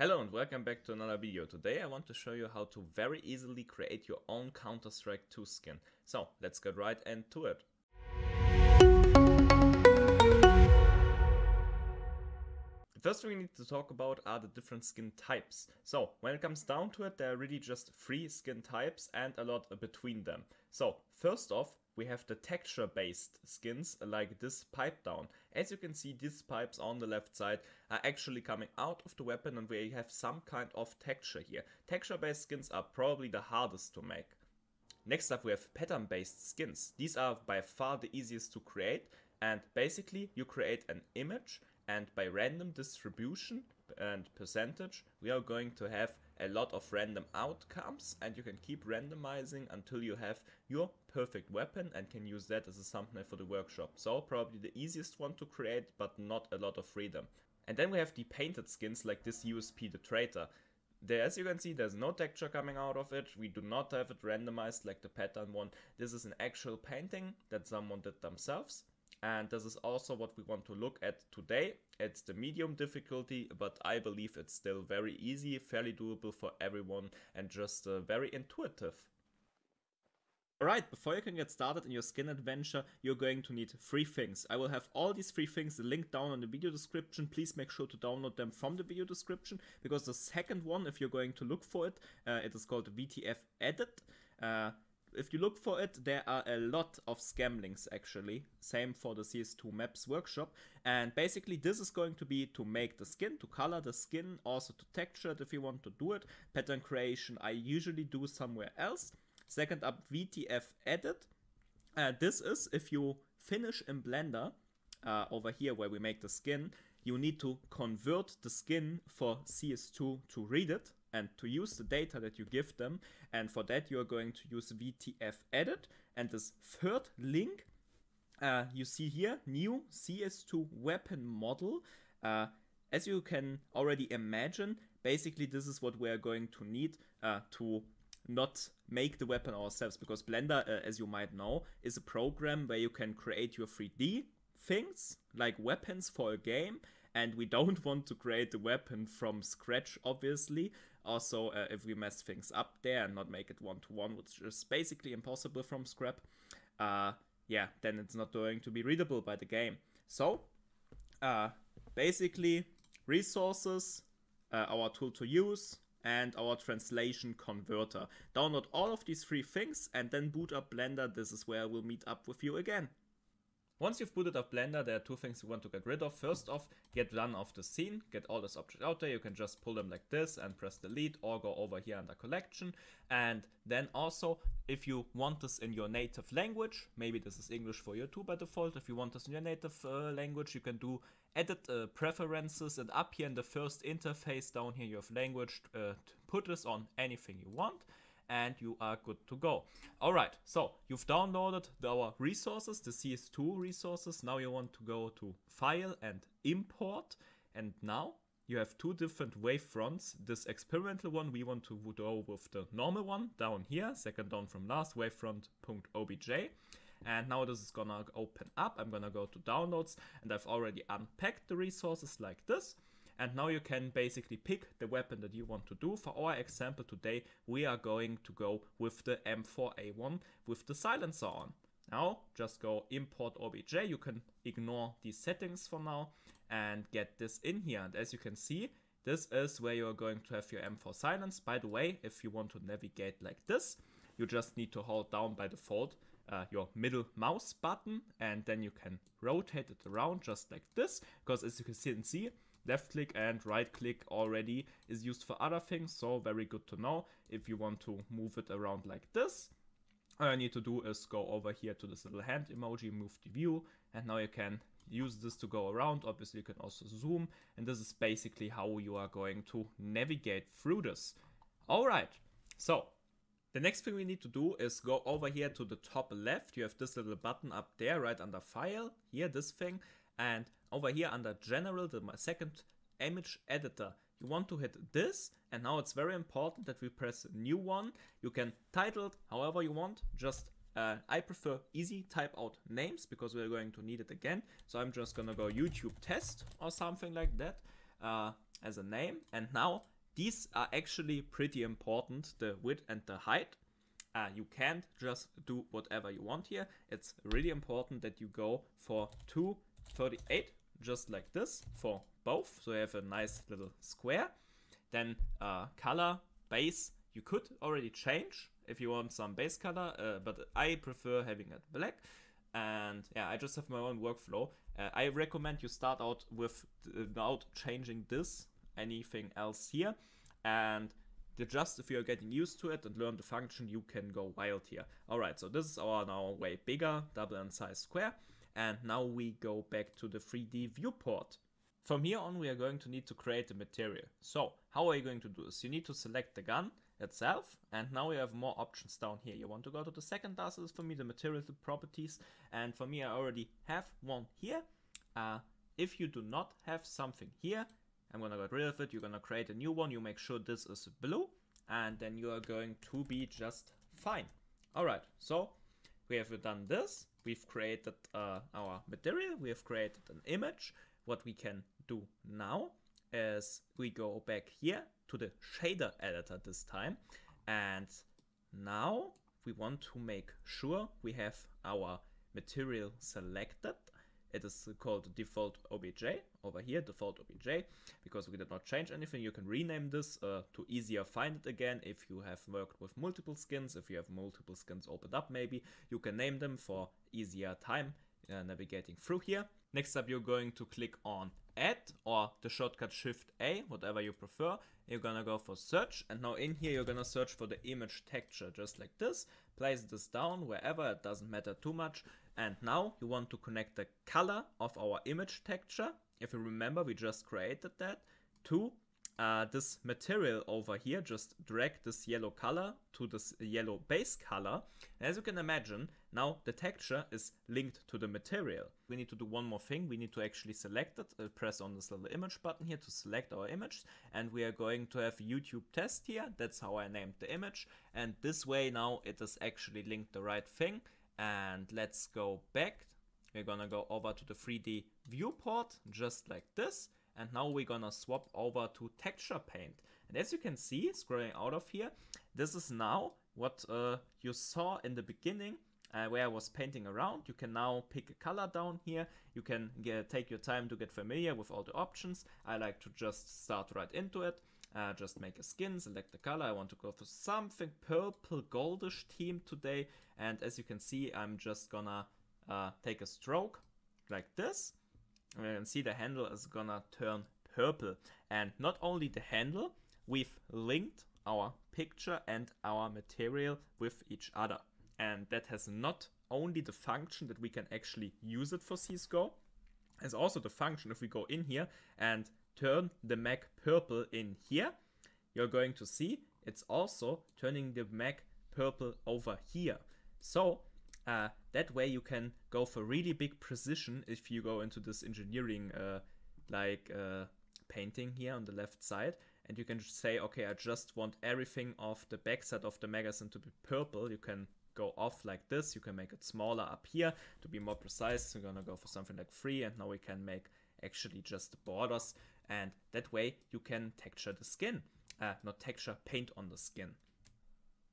Hello and welcome back to another video. Today I want to show you how to very easily create your own Counter-Strike 2 skin. So let's get right into it. The first thing we need to talk about are the different skin types. So when it comes down to it, there are really just three skin types and a lot between them. So first off, we have the texture based skins like this pipe down. As you can see, these pipes on the left side are actually coming out of the weapon and we have some kind of texture here. Texture based skins are probably the hardest to make. Next up we have pattern based skins. These are by far the easiest to create, and basically you create an image and by random distribution and percentage we are going to have a lot of random outcomes, and you can keep randomizing until you have your perfect weapon and can use that as a thumbnail for the workshop. So probably the easiest one to create, but not a lot of freedom. And then we have the painted skins like this USP, the traitor. There, as you can see, there's no texture coming out of it. We do not have it randomized like the pattern one. This is an actual painting that someone did themselves. And this is also what we want to look at today. It's the medium difficulty, but I believe it's still very easy, fairly doable for everyone, and just very intuitive. Alright, before you can get started in your skin adventure, you're going to need three things. I will have all these three things linked down in the video description. Please make sure to download them from the video description, because the second one, if you're going to look for it, it is called VTF Edit. If you look for it, there are a lot of scam links actually, same for the CS2 Maps workshop, and basically this is going to be to make the skin, to color the skin, also to texture it if you want to do it. Pattern creation I usually do somewhere else. Second up, VTF Edit. This is if you finish in Blender, over here where we make the skin, you need to convert the skin for CS2 to read it and to use the data that you give them, and for that you are going to use VTF Edit. And this third link, you see here, new CS2 weapon model. As you can already imagine, basically this is what we are going to need to not make the weapon ourselves, because Blender, as you might know, is a program where you can create your 3D things like weapons for a game, and we don't want to create the weapon from scratch, obviously. Also, if we mess things up there and not make it one-to-one, which is basically impossible from scrap, then it's not going to be readable by the game. So, basically, resources, our tool to use, and our translation converter. Download all of these three things and then boot up Blender. This is where I will meet up with you again. Once you've booted up Blender, there are two things you want to get rid of. First off, get done off the scene, get all this object out there. You can just pull them like this and press delete, or go over here under collection. And then also, if you want this in your native language, maybe this is English for you too by default. If you want this in your native language, you can do edit preferences, and up here in the first interface down here you have language, put this on anything you want, and you are good to go. Alright, so you've downloaded our resources, the CS2 resources. Now you want to go to File and Import, and now you have two different wavefronts. This experimental one we want to do with the normal one down here, second down from last, wavefront.obj. And now this is gonna open up. I'm gonna go to Downloads, and I've already unpacked the resources like this. And now you can basically pick the weapon that you want to do. For our example today, we are going to go with the M4A1 with the silencer on. Now just go import obj. You can ignore these settings for now and get this in here. And as you can see, this is where you are going to have your M4 silence. By the way, if you want to navigate like this, you just need to hold down by default your middle mouse button, and then you can rotate it around just like this, because as you can see, left click and right click already is used for other things, so very good to know. If you want to move it around like this, all you need to do is go over here to this little hand emoji, move the view, and now you can use this to go around. Obviously you can also zoom, and this is basically how you are going to navigate through this. Alright, so the next thing we need to do is go over here to the top left. You have this little button up there right under File, here this thing, and over here under General, the second image editor, you want to hit this, and now it's very important that we press new one. You can title it however you want, just I prefer easy type out names because we're going to need it again. So I'm just gonna go YouTube test or something like that, as a name. And now these are actually pretty important, the width and the height. You can't just do whatever you want here. It's really important that you go for 238, just like this for both. So you have a nice little square. Then color, base, you could already change if you want some base color, but I prefer having it black. And yeah, I just have my own workflow. I recommend you start out with without changing this, anything else here. And just if you're getting used to it and learn the function, you can go wild here. All right, so this is our now way bigger double and size square. And now we go back to the 3D viewport. From here on, we are going to need to create the material. So how are you going to do this? You need to select the gun itself, and now you have more options down here. You want to go to the second task. This is for me the material properties, and for me I already have one here. If you do not have something here, I'm gonna get rid of it. You're gonna create a new one. You make sure this is blue, and then you are going to be just fine. All right, so we have done this. We've created our material. We have created an image. What we can do now is we go back here to the shader editor this time, and now we want to make sure we have our material selected. It is called default obj over here, default obj, because we did not change anything. You can rename this to easier find it again. If you have worked with multiple skins, if you have multiple skins opened up, maybe you can name them for easier time navigating through here. Next up, you're going to click on add or the shortcut shift A, whatever you prefer. You're gonna go for search, and now in here you're gonna search for the image texture, just like this. Place this down wherever, it doesn't matter too much. And now you want to connect the color of our image texture, if you remember we just created that, to this material over here. Just drag this yellow color to this yellow base color. And as you can imagine, now the texture is linked to the material. We need to do one more thing. We need to actually select it. Press on this little image button here to select our image. And we are going to have YouTube test here. That's how I named the image. And this way now it is actually linked the right thing. And let's go back. We're gonna go over to the 3D viewport, just like this. And now we're gonna swap over to texture paint. And as you can see, scrolling out of here, this is now what you saw in the beginning where I was painting around. You can now pick a color down here. You can take your time to get familiar with all the options. I like to just start right into it. Just make a skin, select the color. I want to go for something purple goldish theme today. And as you can see, I'm just gonna take a stroke like this. And you can see the handle is gonna turn purple. And not only the handle, we've linked our picture and our material with each other. And that has not only the function that we can actually use it for CSGO, it's also the function if we go in here and turn the Mac purple in here, you're going to see it's also turning the Mac purple over here. So that way you can go for really big precision if you go into this engineering painting here on the left side, and you can just say, okay, I just want everything of the backside of the magazine to be purple. You can go off like this. You can make it smaller up here to be more precise. We're gonna go for something like 3, and now we can make actually just the borders, and that way you can texture the skin, not texture, paint on the skin.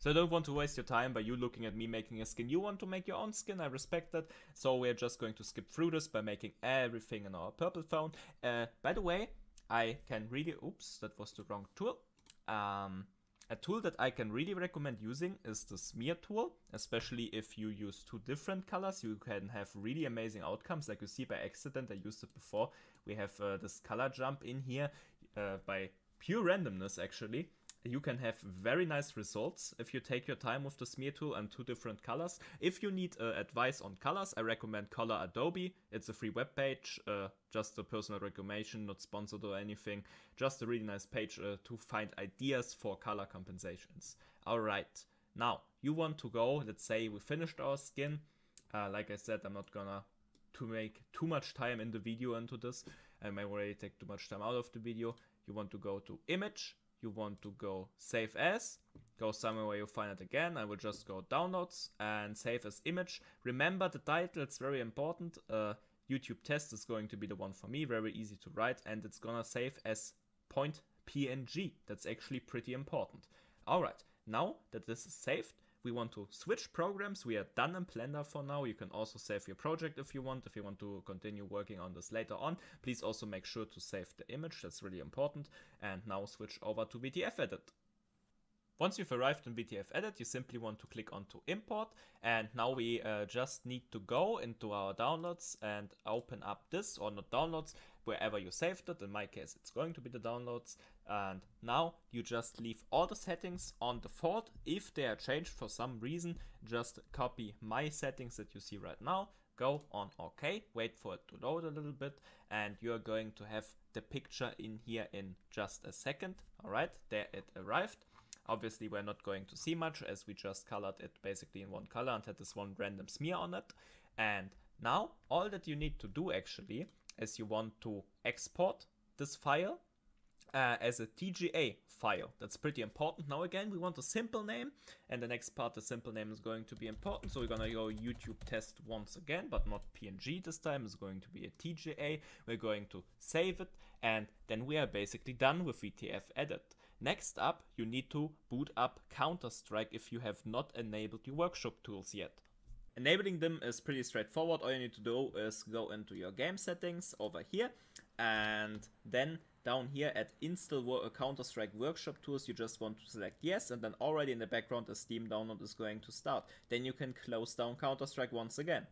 So I don't want to waste your time by you looking at me making a skin. You want to make your own skin, I respect that. So we're just going to skip through this by making everything in our purple phone. By the way, I can really, oops, that was the wrong tool. A tool that I can really recommend using is the smear tool, especially if you use two different colors. You can have really amazing outcomes. Like you see by accident, I used it before. We have this color jump in here by pure randomness actually. You can have very nice results if you take your time with the smear tool and two different colors. If you need advice on colors, I recommend Color Adobe. It's a free web page, just a personal recommendation, not sponsored or anything. Just a really nice page to find ideas for color compensations. All right, now you want to go, let's say we finished our skin. Like I said, I'm not gonna to make too much time in the video into this. I might already take too much time out of the video. You want to go to image. You want to go save as, go somewhere where you find it again. I will just go downloads and save as image. Remember the title, it's very important. YouTube test is going to be the one for me, very easy to write, and it's gonna save as .png. That's actually pretty important. Alright, now that this is saved, we want to switch programs. We are done in Blender for now. You can also save your project if you want. If you want to continue working on this later on, please also make sure to save the image. That's really important. And now switch over to VTF Edit. Once you've arrived in VTF Edit, you simply want to click on to import, and now we just need to go into our downloads and open up this, or not downloads, wherever you saved it. In my case, it's going to be the downloads. And now you just leave all the settings on default. If they are changed for some reason, just copy my settings that you see right now, go on OK, wait for it to load a little bit, and you're going to have the picture in here in just a second. All right, there it arrived. Obviously, we're not going to see much as we just colored it basically in one color and had this one random smear on it. And now all that you need to do actually is you want to export this file as a TGA file. That's pretty important. Now again, we want a simple name, and the next part, the simple name is going to be important. So we're gonna go YouTube test once again, but not PNG this time. It's going to be a TGA. We're going to save it, and then we are basically done with VTF Edit. Next up, you need to boot up Counter-Strike if you have not enabled your workshop tools yet. Enabling them is pretty straightforward. All you need to do is go into your game settings over here, and then down here at Install Counter-Strike Workshop Tools, you just want to select yes, and then already in the background a Steam download is going to start. Then you can close down Counter-Strike once again.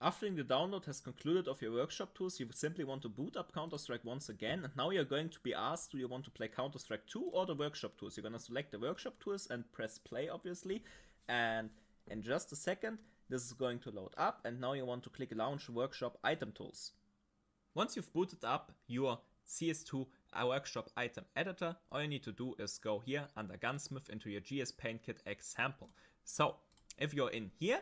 After the download has concluded of your workshop tools, you simply want to boot up Counter-Strike once again, and now you're going to be asked, do you want to play Counter-Strike 2 or the workshop tools? You're gonna select the workshop tools and press play, obviously, and in just a second, this is going to load up, and now you want to click launch workshop item tools. Once you've booted up your CS2 workshop item editor, all you need to do is go here under Gunsmith into your GS Paint Kit example. So, if you're in here,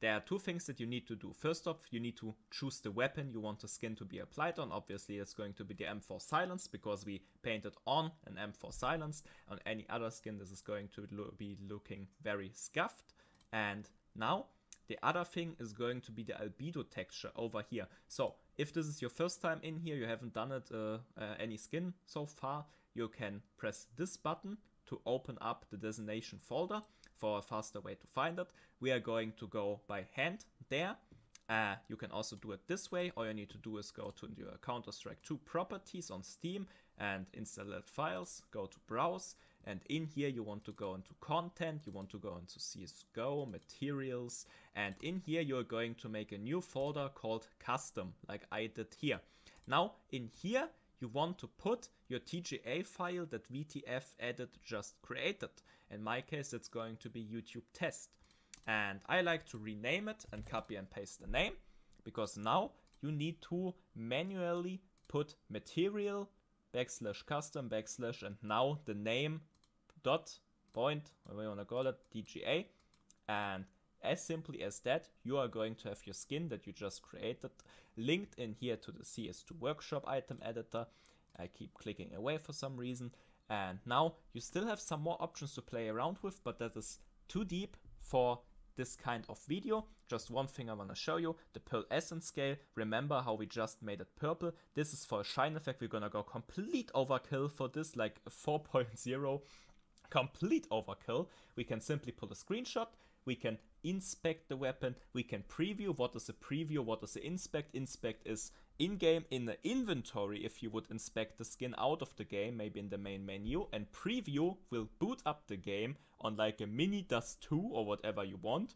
there are two things that you need to do. First off, you need to choose the weapon you want the skin to be applied on. Obviously, it's going to be the M4 Silence because we painted on an M4 Silence. On any other skin, this is going to be looking very scuffed. And now, the other thing is going to be the albedo texture over here. So, if this is your first time in here, you haven't done it any skin so far, you can press this button to open up the designation folder. For a faster way to find it, we are going to go by hand there. You can also do it this way. All you need to do is go to your Counter-Strike 2 properties on Steam and installed files, go to browse, and in here you want to go into content, you want to go into CSGO, materials, and in here you're going to make a new folder called custom, like I did here. Now in here you want to put your TGA file that VTF Edit just created. In my case, it's going to be YouTube test. And I like to rename it and copy and paste the name, because now you need to manually put material / custom / and now the name .point, whatever you want to call it, TGA. And as simply as that, you are going to have your skin that you just created linked in here to the CS2 workshop item editor. I keep clicking away for some reason. And now you still have some more options to play around with, but that is too deep for this kind of video. Just one thing I want to show you, the Pearl Essence Scale. Remember how we just made it purple? This is for a shine effect. We're going to go complete overkill for this, like 4.0. Complete overkill. We can simply pull a screenshot. We can inspect the weapon, we can preview. What is a preview, what is the inspect? Inspect is in-game, in the inventory, if you would inspect the skin out of the game, maybe in the main menu, and preview will boot up the game on like a mini Dust 2 or whatever you want,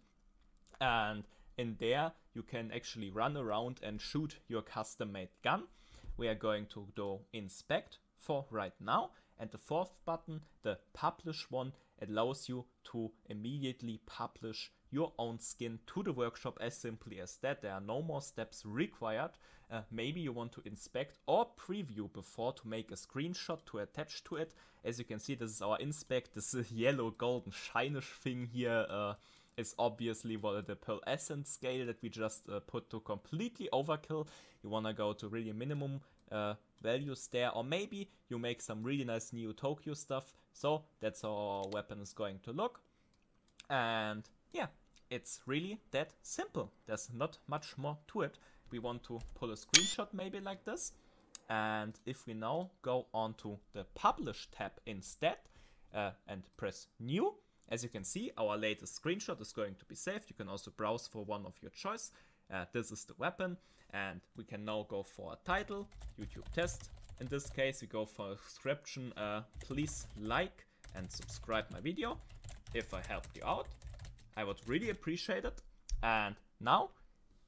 and in there you can actually run around and shoot your custom-made gun. We are going to do inspect for right now, and the fourth button, the publish one, allows you to immediately publish your own skin to the workshop, as simply as that. There are no more steps required. Maybe you want to inspect or preview before to make a screenshot to attach to it. As you can see, this is our inspect. This yellow golden shinish thing here is obviously what the Pearl Essence Scale that we just put to completely overkill. You want to go to really minimum values there, or maybe you make some really nice Neo Tokyo stuff. So that's how our weapon is going to look, and yeah, it's really that simple. There's not much more to it. we want to pull a screenshot maybe like this. And if we now go on to the Publish tab instead and press New, as you can see, our latest screenshot is going to be saved. You can also browse for one of your choice. This is the weapon, and we can now go for a title, YouTube test. In this case, we go for a description, please like and subscribe my video if I helped you out. I would really appreciate it. And now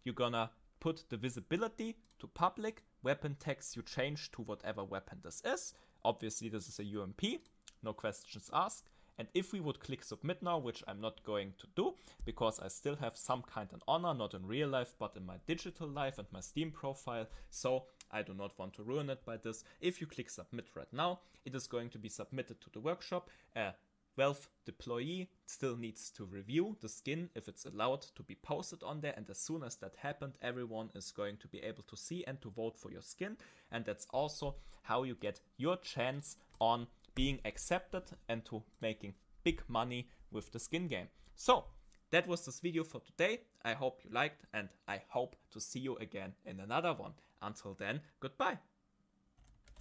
you're gonna put the visibility to public, weapon text you change to whatever weapon this is. Obviously this is a UMP, no questions asked. And if we would click submit now, which I'm not going to do, because I still have some kind of honor, not in real life, but in my digital life and my Steam profile. So I do not want to ruin it by this. If you click submit right now, it is going to be submitted to the workshop. A Valve deployee still needs to review the skin if it's allowed to be posted on there. And as soon as that happened, everyone is going to be able to see and to vote for your skin. And that's also how you get your chance on being accepted and to making big money with the skin game. So that was this video for today. I hope you liked, and I hope to see you again in another one. Until then, goodbye.